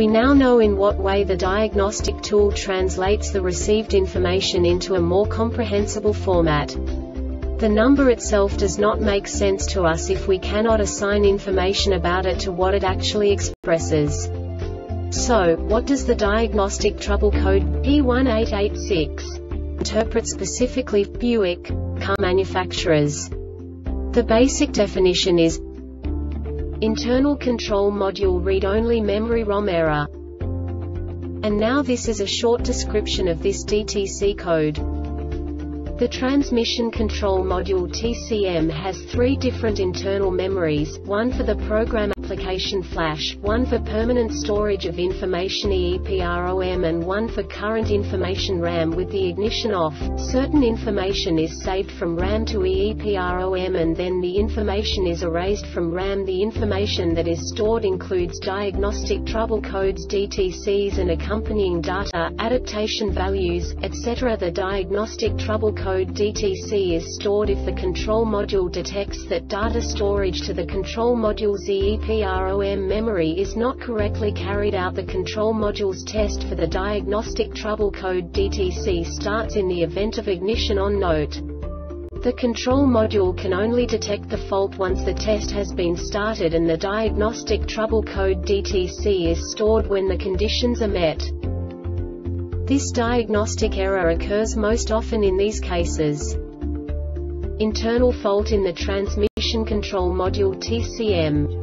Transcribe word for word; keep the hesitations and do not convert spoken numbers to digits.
We now know in what way the diagnostic tool translates the received information into a more comprehensible format. The number itself does not make sense to us if we cannot assign information about it to what it actually expresses. So, what does the diagnostic trouble code P one eight eight six interpret specifically for Buick car manufacturers? The basic definition is internal control module read-only memory ROM error. And now this is a short description of this D T C code. The transmission control module T C M has three different internal memories, one for the program application flash, one for permanent storage of information E E P ROM, and one for current information RAM. With the ignition off, certain information is saved from RAM to E E P ROM, and then the information is erased from RAM. The information that is stored includes diagnostic trouble codes, D T Cs, and accompanying data, adaptation values, et cetera. The diagnostic trouble code D T C is stored if the control module detects that data storage to the control module's E E P ROM memory is not correctly carried out. The control module's test for the diagnostic trouble code D T C starts in the event of ignition on. Note: the control module can only detect the fault once the test has been started, and the diagnostic trouble code D T C is stored when the conditions are met. This diagnostic error occurs most often in these cases: internal fault in the transmission control module T C M.